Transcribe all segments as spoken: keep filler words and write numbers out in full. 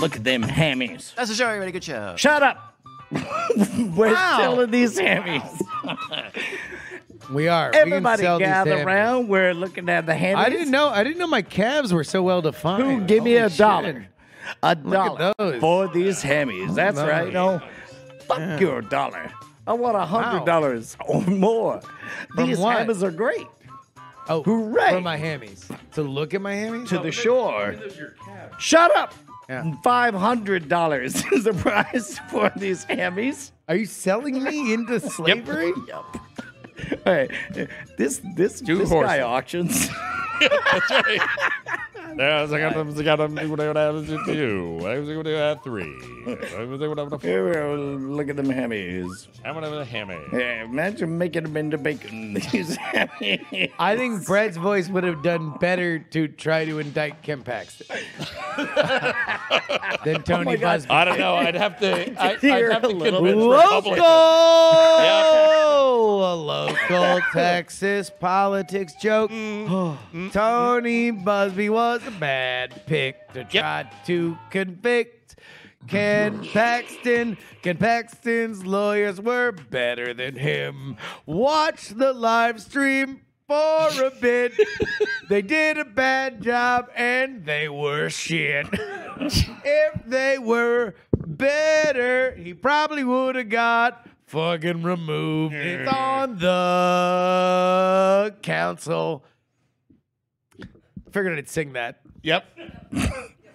Look at them hammies. That's a show, everybody. Good show. Shut up. We're wow. still in these hammies. We are. Everybody we gather around. We're looking at the hammies. I didn't know. I didn't know my calves were so well defined. Who give Holy me a shit. dollar? A dollar for these hammies. That's oh, right. You know, fuck yeah. your dollar. I want a hundred dollars wow. or more. From these what? hammies are great. Oh, hooray! For my hammies. To look at my hammies. To oh, the shore. Shut up. Yeah. Five hundred dollars is the price for these hammies. Are you selling me into slavery? Yep. yep. All right. This this, this guy auctions. That's right. Yeah, I got them. I got them. Two. I was going to have three. I was going to four. Look at them hammies. I'm going to have a hammy. Yeah, imagine making them into bacon. These hammies. I think Brett's voice would have done better to try to indict Kim Paxton than Tony oh Busby. I don't know. I'd have to. I, I'd have to convince local, yeah. local Texas politics joke. Mm. Tony Busby was a bad pick to try yep. to convict Ken Paxton. Ken Paxton's lawyers were better than him. Watch the live stream for a bit. They did a bad job and they were shit. If they were better, he probably would have got fucking removed. It's on the council. I figured I'd sing that. Yep.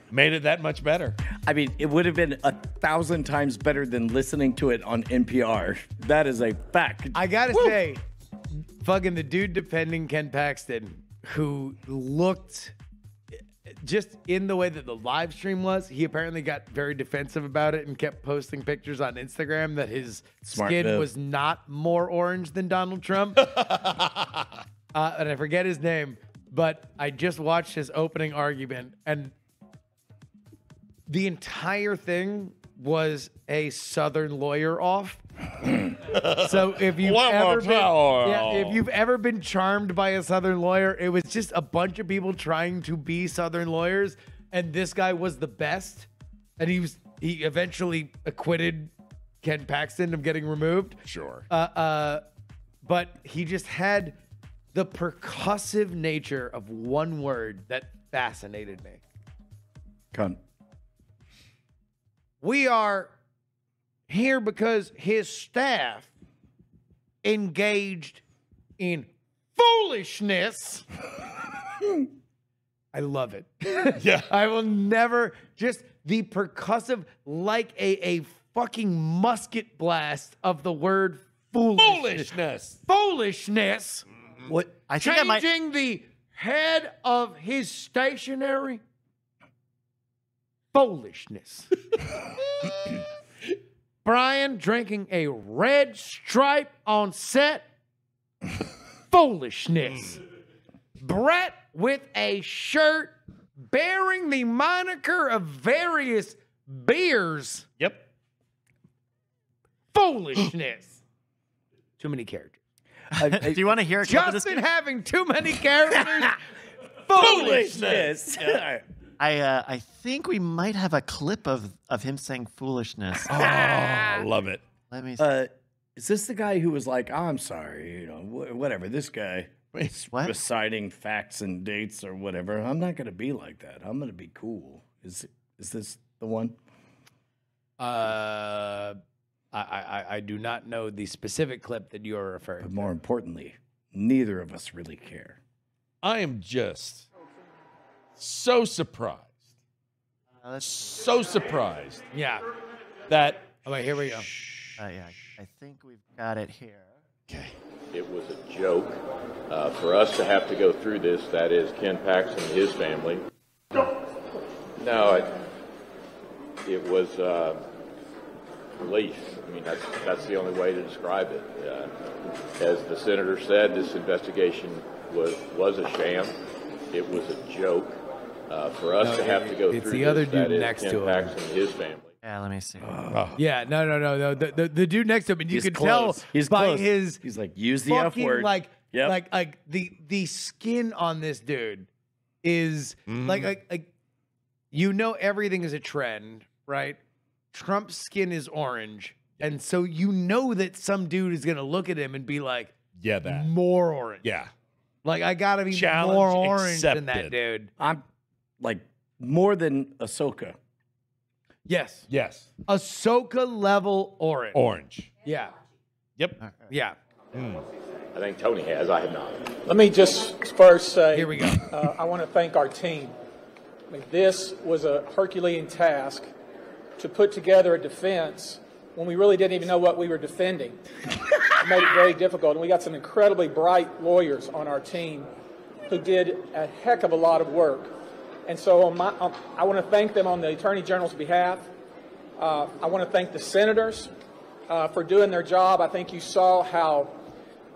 Made it that much better. I mean, it would have been a thousand times better than listening to it on N P R. That is a fact. I gotta Woo. say, fucking the dude defending Ken Paxton, who looked just in the way that the live stream was, he apparently got very defensive about it and kept posting pictures on Instagram that his Smart skin move. was not more orange than Donald Trump. uh, and I forget his name. But I just watched his opening argument, and the entire thing was a Southern lawyer off. So if you've One ever been, yeah, if you've ever been charmed by a Southern lawyer, it was just a bunch of people trying to be Southern lawyers, and this guy was the best. And he was he eventually acquitted Ken Paxton of getting removed. Sure. Uh, uh, but he just had the percussive nature of one word that fascinated me. Cunt. We are here because his staff engaged in foolishness. I love it. Yeah. I will never, just the percussive, like a, a fucking musket blast of the word foolishness. Foolishness. Foolishness. What I think changing I might... the head of his stationery foolishness. Brian drinking a red stripe on set foolishness. Brett with a shirt bearing the moniker of various beers. Yep. Foolishness. Too many characters. I, I, Do you want to hear? Justin having too many characters. Foolishness. Yeah. I uh, I think we might have a clip of of him saying foolishness. Oh, love it. Let me. See. Uh, is this the guy who was like, oh, I'm sorry, you know, wh whatever. This guy is reciting facts and dates or whatever. I'm not gonna be like that. I'm gonna be cool. Is is this the one? Uh. I, I, I do not know the specific clip that you are referring to. But more importantly, neither of us really care. I am just so surprised. Uh, so surprised. Yeah. That. Oh, wait, here we go. Uh, yeah, I think we've got it here. Okay. It was a joke uh, for us to have to go through this. That is Ken Paxton and his family. No, it, it was... Uh, Relief. I mean, that's, that's the only way to describe it. Uh, as the senator said, this investigation was was a sham. It was a joke uh, for us no, to have to go it's through. It's the other dude next to him. His family. Yeah, let me see. Oh. Yeah, no, no, no, no. The, the, the dude next to him, and you He's can close. tell He's by close. his. He's like, use the F word. Like, yep. like, like the the skin on this dude is mm. like, like, like, you know, everything is a trend, right? Trump's skin is orange, and so you know that some dude is gonna look at him and be like, yeah, that more orange. Yeah, like I gotta be Challenge more orange accepted. than that dude. I'm like more than Ahsoka. Yes. Yes. Ahsoka level orange. Orange. Yeah. Yep. Yeah. Mm. I think Tony has. I have not. Let me just first say. Here we go. uh, I want to thank our team. I mean, this was a Herculean task to put together a defense when we really didn't even know what we were defending. It made it very difficult, and we got some incredibly bright lawyers on our team who did a heck of a lot of work. And so on my, on, I want to thank them on the Attorney General's behalf. Uh, I want to thank the senators uh, for doing their job. I think you saw how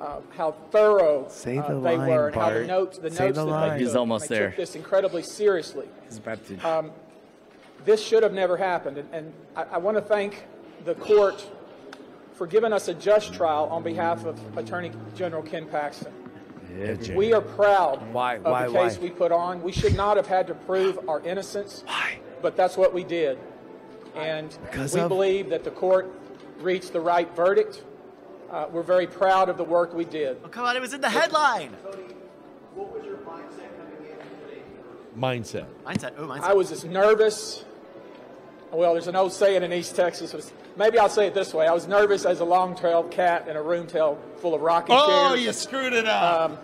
uh, how thorough the uh, they line, were and Bart. how the notes, the Say notes the that line. they, He's took, almost they there. took this incredibly seriously. He's about to... um, this should have never happened. And, and I, I want to thank the court for giving us a just trial on behalf of Attorney General Ken Paxton. Yeah, we are proud why, of why, the case why? we put on. We should not have had to prove our innocence, why? but that's what we did. And because we of... believe that the court reached the right verdict. Uh, we're very proud of the work we did. Oh, come on, it was in the headline. Tony, what was your mindset coming in today? Mindset. Mindset. Oh, mindset. I was as nervous. Well, there's an old saying in East Texas. Maybe I'll say it this way. I was nervous as a long-tailed cat in a room tail full of rocking chairs. Oh, you screwed it up. Um,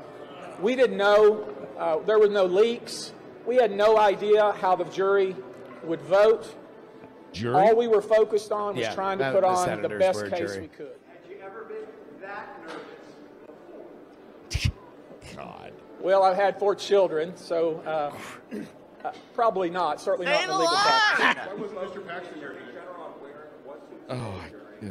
we didn't know. Uh, there were no leaks. We had no idea how the jury would vote. Jury? All we were focused on was yeah, trying to put the on the best case jury. we could. Had you ever been that nervous before? God. Well, I've had four children, so... Uh, Uh, probably not. Certainly not in the legal process. When was Mister Paxton here? Oh, yeah.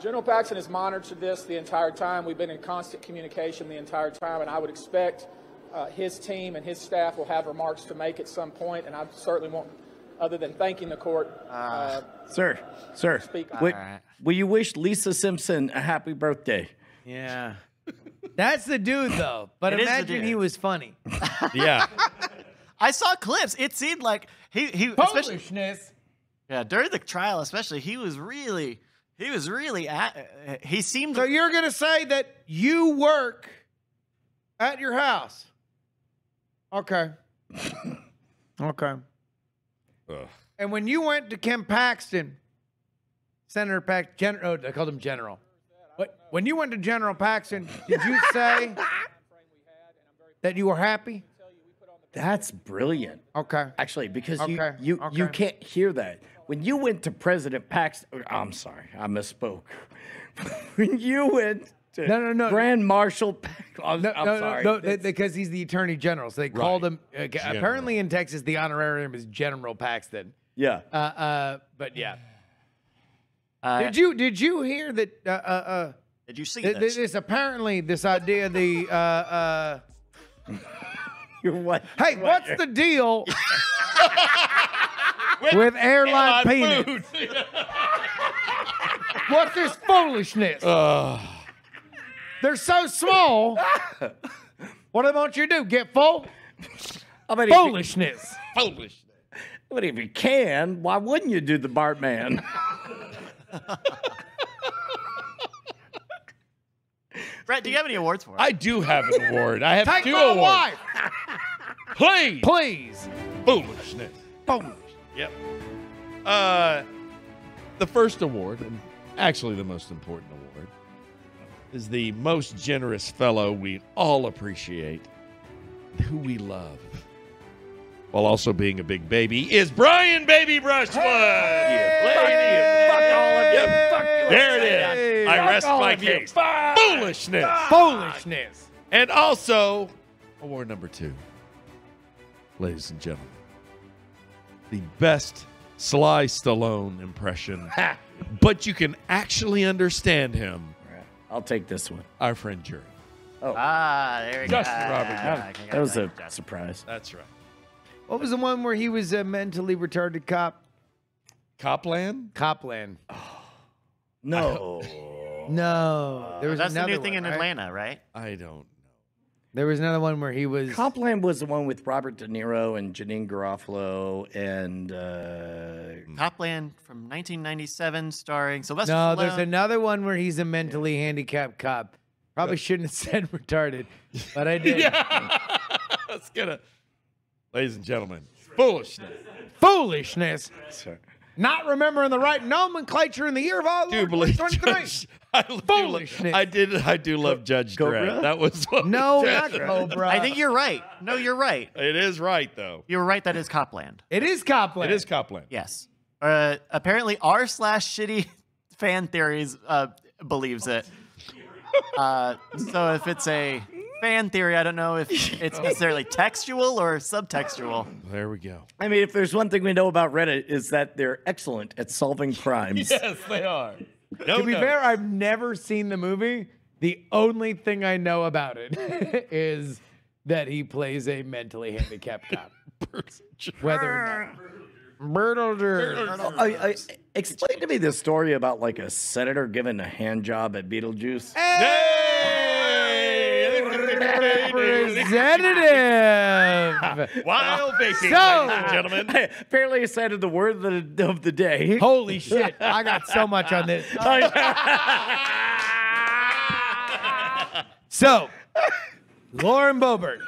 General Paxton has monitored this the entire time. We've been in constant communication the entire time, and I would expect uh, his team and his staff will have remarks to make at some point, and I certainly won't, other than thanking the court. Uh, uh, sir, sir, speak. Will, right. will you wish Lisa Simpson a happy birthday? Yeah. That's the dude, though. But it imagine he was funny. Yeah. I saw clips. It seemed like he he Polishness. Yeah, during the trial, especially, he was really he was really at, he seemed. So you're gonna say that you work at your house? Okay. Okay. Ugh. And when you went to Kim Paxton, Senator Paxton, oh, I called him General. But when you went to General Paxton, did you say that you were happy? That's brilliant. Okay. Actually, because okay. you you, okay. you can't hear that. When you went to President Paxton, I'm sorry, I misspoke. When you went to no, no, no. Grand Marshal Paxton, I'm, no, I'm no, sorry. No, no, because he's the Attorney General. So they right. called him, uh, apparently in Texas, the honorarium is General Paxton. Yeah. Uh, uh, but yeah. Uh, did you did you hear that? Uh, uh, did you see th this? This apparently, this idea, the... Uh, uh, You're what? Hey, You're what's what? the deal with, with airline, airline peanuts? What's this foolishness? Uh. They're so small. What do they want you to do? Get full? I mean, foolishness. If you, foolishness. But if you can, why wouldn't you do the Bartman? Brett, do you have any awards for us? I do have an award. I have Take two my awards. Wife. Please, please, foolishness, foolishness. Yep. Uh, the first award, and actually the most important award, is the most generous fellow we all appreciate, who we love, while also being a big baby, is Brian Baby Brushwood. Hey! You hey! Fuck all of you. Fuck you. There it is. I rest my case. Foolishness. Foolishness. And also, award number two. Ladies and gentlemen, the best Sly Stallone impression, but you can actually understand him. Right. I'll take this one. Our friend Jerry. Oh. Ah, there we go. Justin Robert. Ah, that was a Justin. surprise. That's right. What was the one where he was a mentally retarded cop? Copland? Copland. Oh, no. No. There was That's the new thing one, in right? Atlanta, right? I don't know. There was another one where he was... Copland was the one with Robert De Niro and Janine Garofalo and... Uh... Copland from nineteen ninety-seven starring Sylvester Stallone. No, there's another one where he's a mentally yeah. handicapped cop. Probably shouldn't have said retarded, but I did. Yeah. Let's get it. Ladies and gentlemen, foolishness. Foolishness. Sorry. Not remembering the right nomenclature in the year of our Lord twenty twenty-three. I Foolishness. I did. I do love Judge Dredd. That was what no, not Cobra. I think you're right. No, you're right. It is right though. You're right. That is Copland. It is Copland. It is Copland. Yes. Uh, apparently, r slash shitty fan theories uh, believes it. Uh, so if it's a fan theory, I don't know if it's necessarily textual or subtextual. There we go. I mean, if there's one thing we know about Reddit is that they're excellent at solving crimes. Yes, they are. No, to be no. fair, I've never seen the movie. The only thing I know about it is that he plays a mentally handicapped cop. Whether or not. Bertolder. Explain to me this story about like a senator giving a hand job at Beetlejuice. Hey! Representative Wild Baking, so, ladies and gentlemen. I apparently decided the word of the, of the day. Holy shit, I got so much on this. So, Lauren Boebert.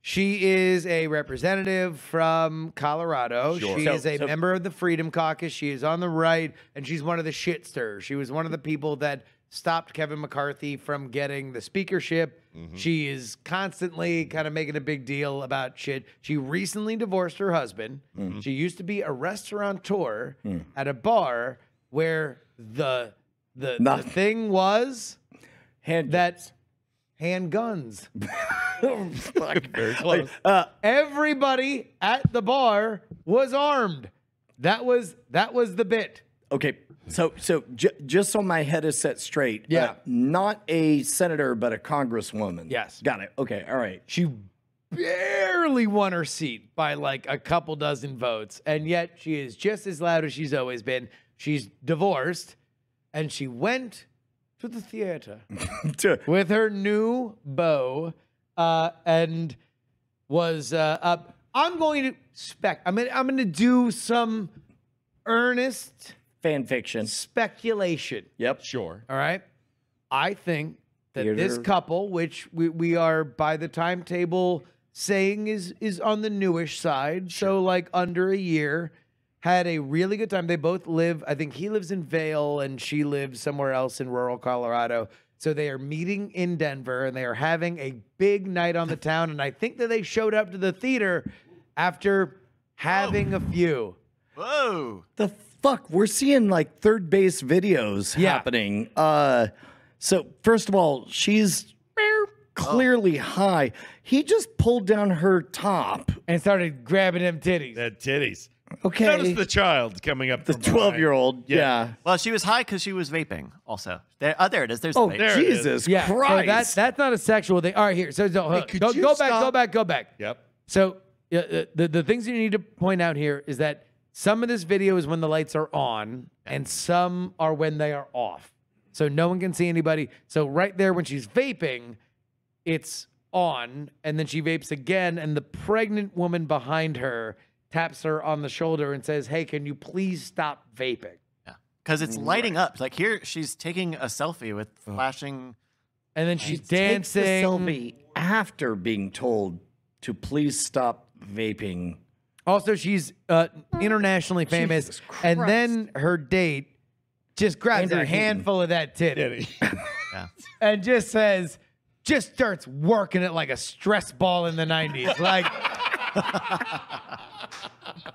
She is a representative from Colorado. Sure. She so, is a so, member of the Freedom Caucus. She is on the right, and she's one of the shit stirrers. She was one of the people that stopped Kevin McCarthy from getting the speakership. Mm-hmm. She is constantly kind of making a big deal about shit. She recently divorced her husband. Mm-hmm. She used to be a restaurateur mm. at a bar where the the, the thing was hand that handguns. Very close. Uh, everybody at the bar was armed. That was that was the bit. Okay. So, so j just so my head is set straight, yeah. Uh, not a senator, but a congresswoman. Yes. Got it. Okay. All right. She barely won her seat by like a couple dozen votes, and yet she is just as loud as she's always been. She's divorced, and she went to the theater with her new beau uh, and was uh, up. I'm going to spec. I'm gonna, I'm going to do some earnest... fan fiction. Speculation. Yep. Sure. All right. I think that Theater. this couple, which we, we are by the timetable saying is, is on the newish side, sure. so like under a year, had a really good time. They both live, I think he lives in Vail and she lives somewhere else in rural Colorado. So they are meeting in Denver and they are having a big night on the town. And I think that they showed up to the theater after having Whoa. a few. Whoa. The fuck, we're seeing like third base videos yeah. happening. Uh, so first of all, she's clearly oh. high. He just pulled down her top and started grabbing them titties. That titties. Okay. Notice the child coming up. The twelve-year-old. Yeah. yeah. Well, she was high because she was vaping. Also, there. Oh, there it is. There's. Oh, the vape. Jesus yeah. Christ. So that's that's not a sexual thing. All right, here. So, so hey, could go, you go back. Go back. Go back. Yep. So uh, the the things you need to point out here is that some of this video is when the lights are on, and some are when they are off. So no one can see anybody. So right there when she's vaping, it's on, and then she vapes again, and the pregnant woman behind her taps her on the shoulder and says, hey, can you please stop vaping? Yeah, because it's lighting up. It's like here, she's taking a selfie with flashing. And then she's dancing. She takes the selfie after being told to please stop vaping. Also, she's uh, internationally famous, and then her date just grabs a handful of that titty, titty. yeah. and just says, just starts working it like a stress ball in the nineties, like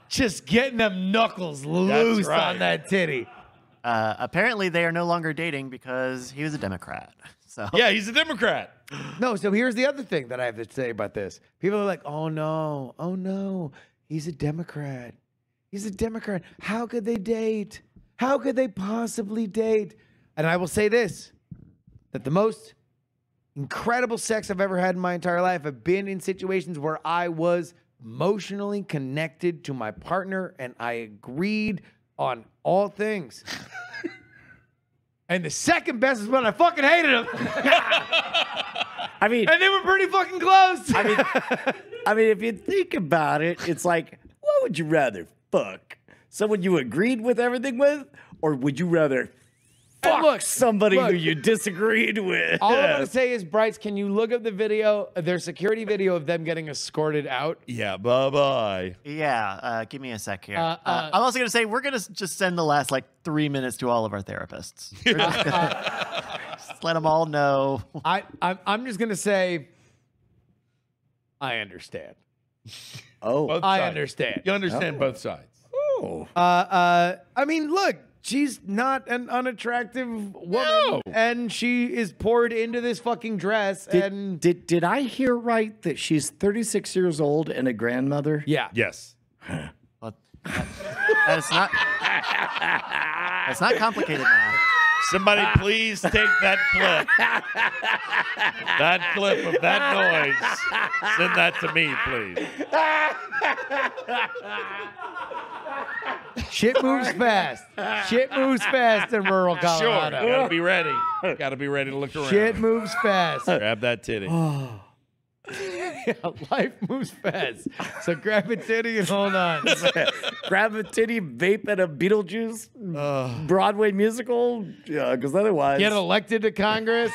just getting them knuckles loose right. on that titty. Uh, apparently, they are no longer dating because he was a Democrat. So yeah, he's a Democrat. No, so here's the other thing that I have to say about this: people are like, "Oh no, oh no." He's a Democrat. He's a Democrat. How could they date? How could they possibly date? And I will say this, that the most incredible sex I've ever had in my entire life, I've been in situations where I was emotionally connected to my partner and I agreed on all things. And the second best is when I fucking hated him. I mean, and they were pretty fucking close. I mean, I mean, if you think about it, it's like, what would you rather fuck? Someone you agreed with everything with, or would you rather fuck look, somebody look, who you disagreed with? All I'm gonna say is, Bryce, can you look up the video, their security video of them getting escorted out? Yeah, bye bye. Yeah, uh, give me a sec here. Uh, uh, uh, I'm also gonna say we're gonna just send the last like three minutes to all of our therapists. uh, just let them all know. I, I'm, I'm just gonna say, I understand. Oh, I understand. You understand oh. both sides. Oh, uh, uh, I mean, look. She's not an unattractive woman, no. and she is poured into this fucking dress. Did, and did did I hear right that she's thirty-six years old and a grandmother? Yeah. Yes. Huh. Well, that, that's not. That's not complicated now. Somebody, please take that clip. That clip of that noise. Send that to me, please. Shit moves fast. Shit moves fast in rural Colorado. Sure, gotta be ready. Gotta be ready to look around. Shit moves fast. Grab that titty. Oh. Yeah, life moves fast. So grab a titty and hold on. Grab a titty, vape at a Beetlejuice uh, Broadway musical, because yeah, otherwise... Get elected to Congress.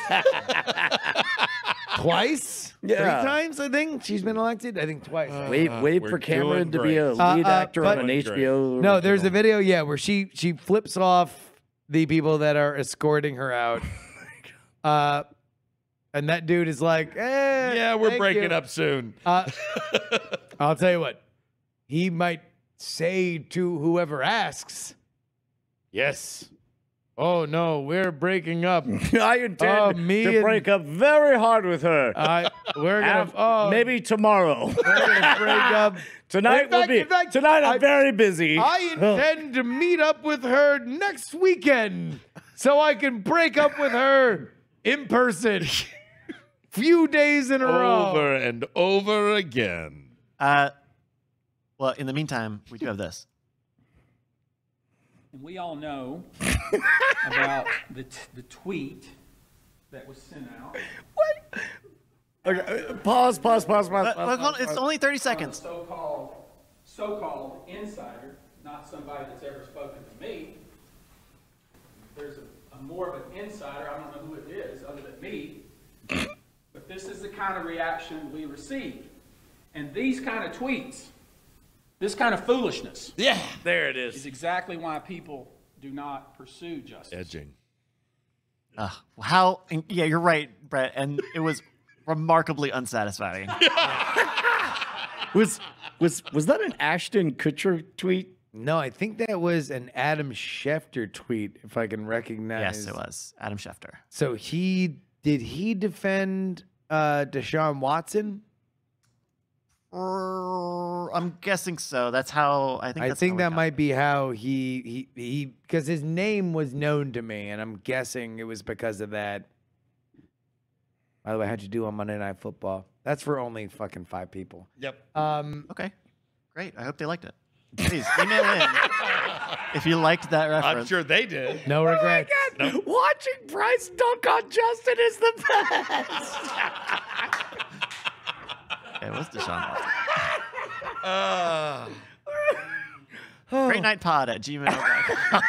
Twice? Yeah. Three times, I think? She's been elected, I think, twice. Uh, wait wait for Cameron to be a lead uh, actor uh, on an H B O great. No, original. There's a video, yeah, where she, she flips off the people that are escorting her out. Uh... And that dude is like, eh, yeah, we're breaking you. up soon. Uh, I'll tell you what. He might say to whoever asks, yes. Oh, no, we're breaking up. I intend uh, me to and, break up very hard with her. Uh, we're gonna, uh, maybe tomorrow. We're going to break up. Tonight in fact, will be. In fact, tonight I'm I, very busy. I intend to meet up with her next weekend so I can break up with her in person. Few days in a over row. Over and over again. Uh, well, in the meantime, we do have this. And we all know about the, t the tweet that was sent out. What? Okay, pause, pause, pause, pause, but, pause, but pause It's pause. only thirty seconds. So-called, so-called insider, not somebody that's ever spoken to me. There's a, a more of an insider. I don't know who it is other than me. But this is the kind of reaction we receive. And these kind of tweets, this kind of foolishness. Yeah, there it is. Is exactly why people do not pursue justice. Edging. Uh, how, and, yeah, you're right, Brett. And it was remarkably unsatisfying. was, was, was that an Ashton Kutcher tweet? No, I think that was an Adam Schefter tweet, if I can recognize. Yes, it was. Adam Schefter. So he... Did he defend uh, Deshaun Watson? Uh, I'm guessing so. That's how I think. I that's think that might be how he he he because his name was known to me, and I'm guessing it was because of that. By the way, how'd you do on Monday Night Football? That's for only fucking five people. Yep. Um, okay. Great. I hope they liked it. Please email in if you liked that reference. I'm sure they did. No regrets. Oh my God. Nope. Watching Bryce dunk on Justin is the best. It was Deshaun Watson. Uh, oh. great night pod at gmail dot com.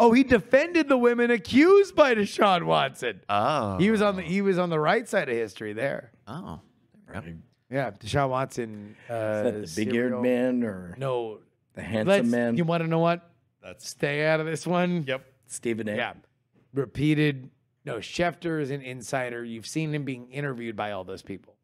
Oh, he defended the women accused by Deshaun Watson. Oh, he was on the he was on the right side of history there. Oh, right. Yeah, Deshaun Watson. Uh, Is that the big-eared man or no, the handsome Let's, man? You want to know what? Let's stay out of this one. Yep, Stephen A. Yeah, repeated. No, Schefter is an insider. You've seen him being interviewed by all those people.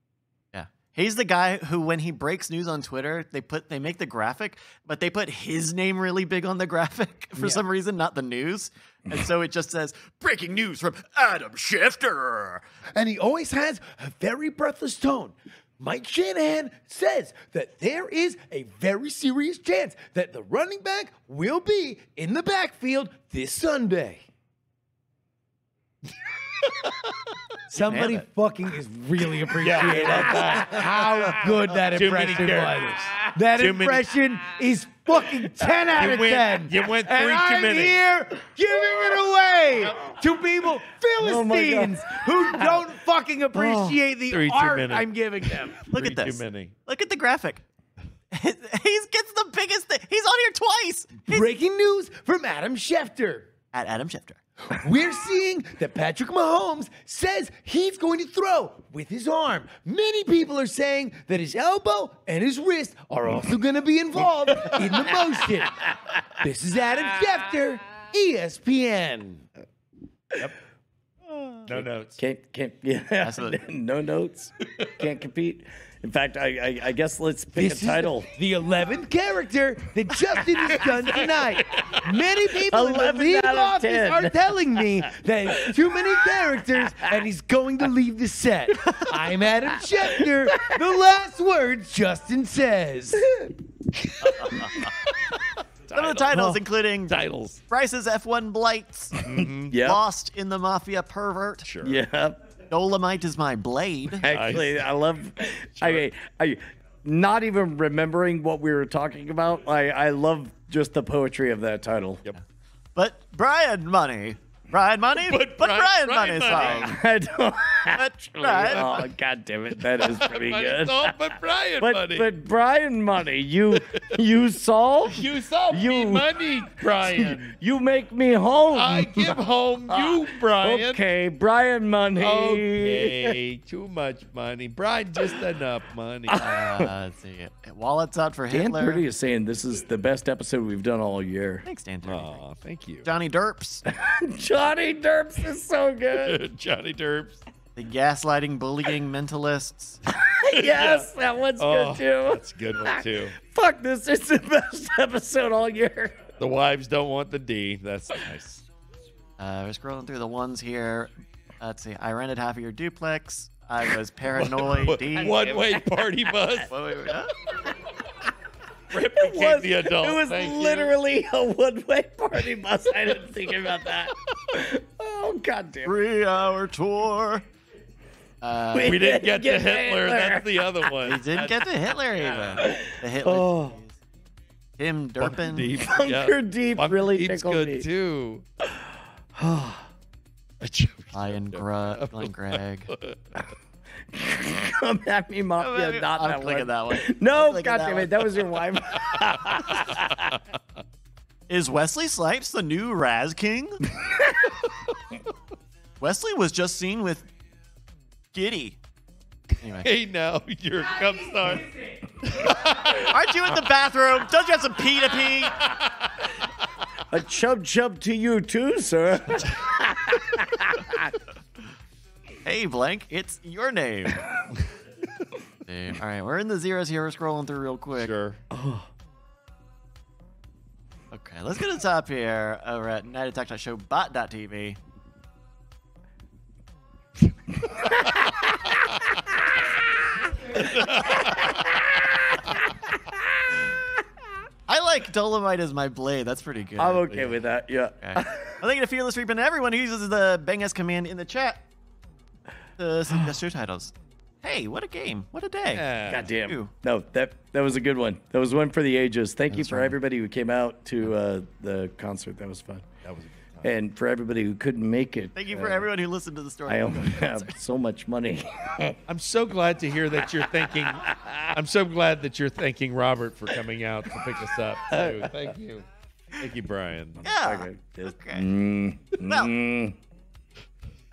Yeah, he's the guy who, when he breaks news on Twitter, they put they make the graphic, but they put his name really big on the graphic for yeah. some reason, not the news, and so it just says breaking news from Adam Schefter, and he always has a very breathless tone. Mike Shanahan says that there is a very serious chance that the running back will be in the backfield this Sunday. Somebody fucking is really appreciating yeah. how good that Too impression was. That Too impression many. is fucking ten out of ten. You went three and I'm too many. here giving it away to people, Philistines, oh who don't fucking appreciate oh, the three art I'm giving them. Look three at this. Too many. Look at the graphic. he gets the biggest thing. He's on here twice. He's breaking news from Adam Schefter. At Adam Schefter. We're seeing that Patrick Mahomes says he's going to throw with his arm. Many people are saying that his elbow and his wrist are also going to be involved in the motion. This is Adam Schefter, E S P N. Yep. No notes. Can't, can't, yeah. Absolutely. No notes. Can't compete. In fact, I, I, I guess let's pick this a title. The eleventh character that Justin has done tonight. Many people in the league office ten. are telling me that too many characters and he's going to leave the set. I'm Adam Schefter. The last words Justin says. Some of the titles, oh, including titles. Bryce's F one Blights, mm-hmm. yep. Lost in the Mafia Pervert. Sure. Yep. Dolomite is my blade. Actually, I love. Sure. I, I, not even remembering what we were talking about. I, I love just the poetry of that title. Yep. But Brian Money. Brian Money, but, but Brian, Brian Money, Money song. I don't actually. Oh, God damn it, that is pretty good. Song, but Brian but, Money, but Brian Money, you you solve, you solve you, me money, Brian. You make me home. I give home you, Brian. Okay, Brian Money. Okay, too much money, Brian. Just enough money. Uh, let's see it. Wallets out for Dan Hitler. Dan Purdy is saying this is the best episode we've done all year. Thanks, Dan Purdy. Oh, thank you, Johnny Derps. John Johnny Derps is so good. Johnny Derps. The gaslighting, bullying mentalists. Yes, yeah. that one's oh, good too. That's a good one too. Fuck this. It's the best episode all year. The wives don't want the D. That's nice. Uh, we're scrolling through the ones here. Let's see. I rented half of your duplex. I was paranoid. one, one way party bus. One way, uh? Rip it was, the adult. It was Thank literally you. a one-way party bus. I didn't think about that. Oh, God damn it. Three-hour tour. Uh, we, we didn't get, get to Hitler. Hitler. That's the other one. We didn't get to Hitler even. The Hitler. Oh. Tim Durpin. Deep. Bunker yeah. Deep Bunker really Deep's tickled good me. too. Lion Grub, Glenn Gregg. Come at me, Mafia. Not I'm that, one. At that one. No, goddammit, that was your wife. Is Wesley Snipes the new Raz King? Wesley was just seen with Giddy. Anyway. Hey, now you're cum star. Aren't you in the bathroom? Don't you have some pee to pee? A chub chub to you too, sir. Hey, blank, it's your name. All right, we're in the zeros here. We're scrolling through real quick. Sure. Oh. Okay, let's go to the top here over at night attack dot show bot dot T V. I like Dolomite as my blade. That's pretty good. I'm okay yeah. with that, yeah. Okay. I think it's fearless reaping to everyone who uses the bang us command in the chat. Uh, suggest your titles. Hey, what a game! What a day! Yeah. Goddamn! Ew. No, that that was a good one. That was one for the ages. Thank That's you for right. everybody who came out to uh, the concert. That was fun. That was. A good and for everybody who couldn't make it. Thank you for uh, everyone who listened to the story. I only have so much money. I'm so glad to hear that you're thanking. I'm so glad that you're thanking Robert for coming out to pick us up. Too. Thank you. Thank you, Brian. Yeah. Okay. Just, okay. Mm, well. Mm.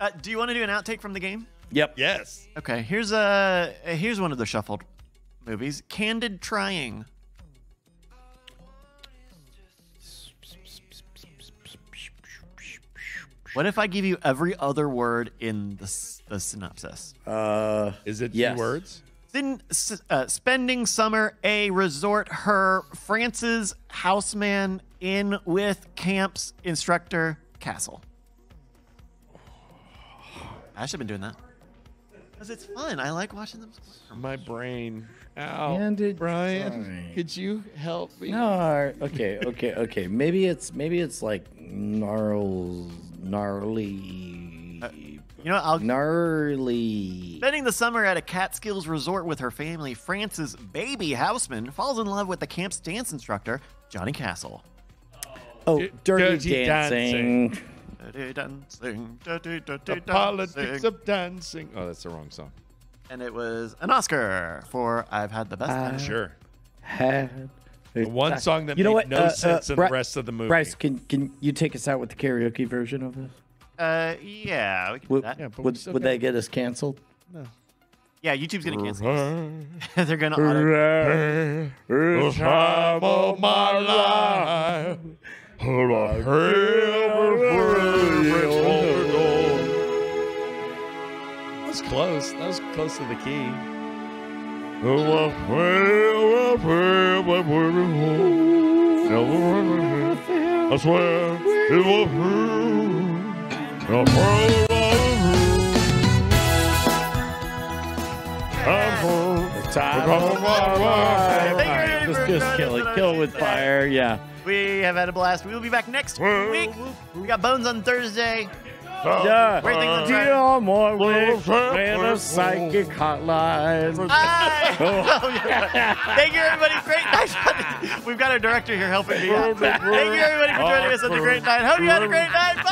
Uh, do you want to do an outtake from the game? Yep. Yes. Okay. Here's a uh, here's one of the shuffled movies. Candid Trying. What if I give you every other word in the the synopsis? Uh, is it yes. two words? Then uh, spending summer a resort her France's houseman in with camps instructor castle. I should have been doing that. Because it's fun. I like watching them. My brain. Ow. Candid Brian, trying. Could you help me? No. Okay, okay, okay. Maybe it's maybe it's like gnarls, gnarly. Uh, You know, I'll gnarly. Spending the summer at a Catskills resort with her family, Frances Baby Houseman falls in love with the camp's dance instructor, Johnny Castle. Oh, D- dirty, dirty dancing. dancing. Dirty dancing. Dirty, dirty the politics dancing. of dancing. Oh, that's the wrong song. And it was an Oscar for I've Had the Best Time. Sure. Had the one song that you made no uh, sense uh, in Bri- the rest of the movie. Bryce, can can you take us out with the karaoke version of this? Uh, yeah. We can would do that. Yeah, would, would got... that get us canceled? No. Yeah, YouTube's going to cancel us. They're going to auto. The time of my life. That was close. That was close to the key. I swear it will the time of my life. Let's just kill it. Kill it with fire. Yeah. We have had a blast. We will be back next week. We got Bones on Thursday. Yeah. Great things on Friday. Deal more with a psychic hotline. Oh, yeah. Thank you, everybody. Great night. We've got our director here helping me out. Thank you, everybody, for joining us on the great night. Hope you had a great night. Bye.